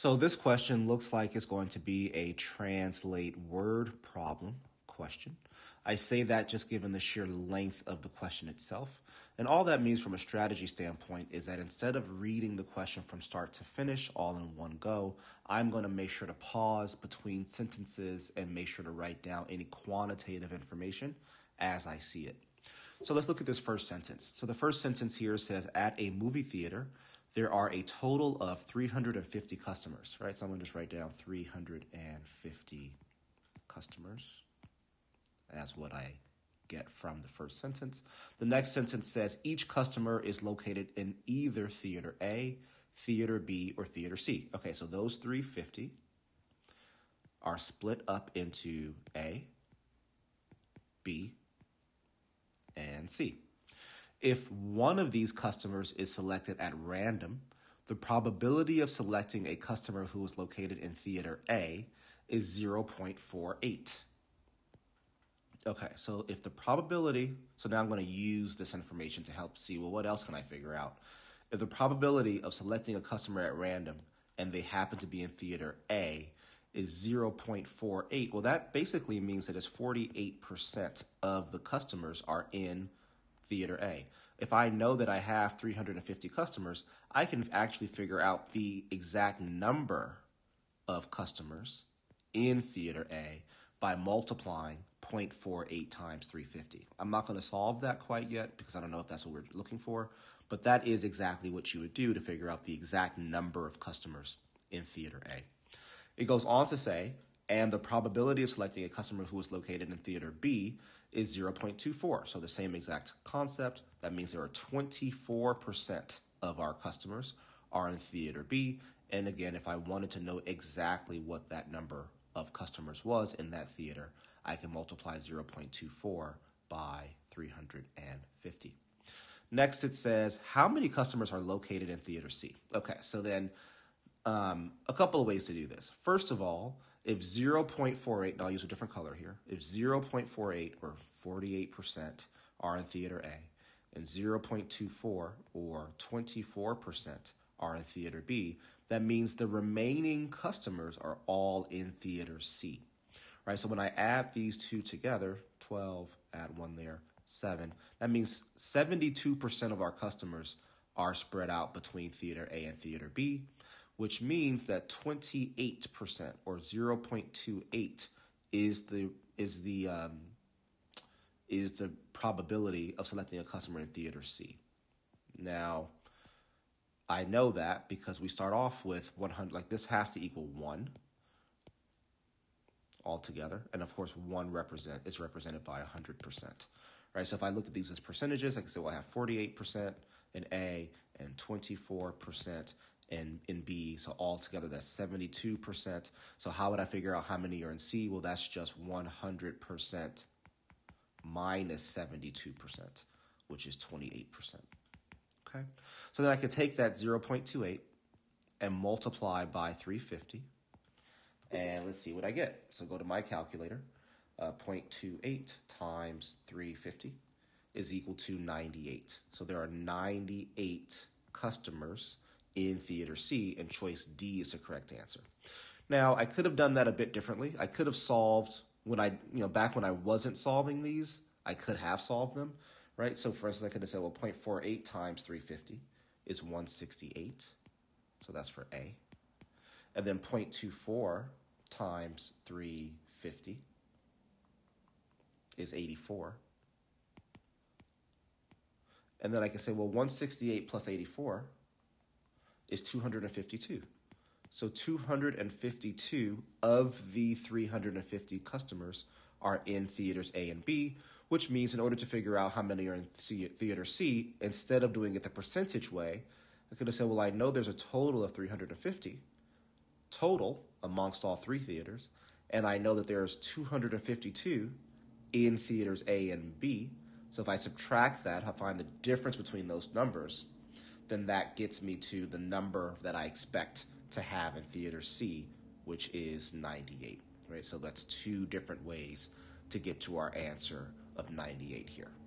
So this question looks like it's going to be a translate word problem question. I say that just given the sheer length of the question itself. And all that means from a strategy standpoint is that instead of reading the question from start to finish all in one go, I'm going to make sure to pause between sentences and make sure to write down any quantitative information as I see it. So let's look at this first sentence. So the first sentence here says, at a movie theater, there are a total of 350 customers, right? So I'm going to just write down 350 customers. That's what I get from the first sentence. The next sentence says each customer is located in either theater A, theater B, or theater C. Okay, so those 350 are split up into A, B, and C. If one of these customers is selected at random, the probability of selecting a customer who is located in theater A is 0.48. Okay, so if the probability, so now I'm going to use this information to help see, well, what else can I figure out? If the probability of selecting a customer at random and they happen to be in theater A is 0.48, well, that basically means that it's 48% of the customers are in theater A. If I know that I have 350 customers, I can actually figure out the exact number of customers in theater A by multiplying 0.48 times 350. I'm not going to solve that quite yet because I don't know if that's what we're looking for, but that is exactly what you would do to figure out the exact number of customers in theater A. It goes on to say, and the probability of selecting a customer who is located in theater B is 0.24. So the same exact concept. That means there are 24% of our customers are in theater B. And again, if I wanted to know exactly what that number of customers was in that theater, I can multiply 0.24 by 350. Next, it says, how many customers are located in theater C? Okay, so then a couple of ways to do this. First of all, if 0.48, and I'll use a different color here, if 0.48 or 48% are in theater A and 0.24 or 24% are in theater B, that means the remaining customers are all in theater C. Right, so when I add these two together, 12, add one there, 7, that means 72% of our customers are spread out between theater A and theater B, which means that 28% or 0.28 is the probability of selecting a customer in theater C. Now, I know that because we start off with 100, like this has to equal 1. Altogether, and of course, one is represented by 100%, right? So if I looked at these as percentages, I could say, well, I have 48% in A and 24% in B. So altogether, that's 72%. So how would I figure out how many are in C? Well, that's just 100% minus 72%, which is 28%. Okay, so then I could take that 0.28 and multiply by 350. And let's see what I get. So go to my calculator. 0.28 times 350 is equal to 98. So there are 98 customers in theater C, and choice D is the correct answer. Now, I could have done that a bit differently. I could have solved when back when I wasn't solving these, I could have solved them, right? So for instance, I could have said, well, 0.48 times 350 is 168. So that's for A. And then 0.24 times 350 is 84. And then I can say, well, 168 plus 84 is 252. So 252 of the 350 customers are in theaters A and B, which means in order to figure out how many are in theater C, instead of doing it the percentage way, I could have said, well, I know there's a total of 350 total amongst all three theaters, and I know that there's 252 in theaters A and B. So if I subtract that, I find the difference between those numbers, then that gets me to the number that I expect to have in theater C, which is 98, right? So that's two different ways to get to our answer of 98 here.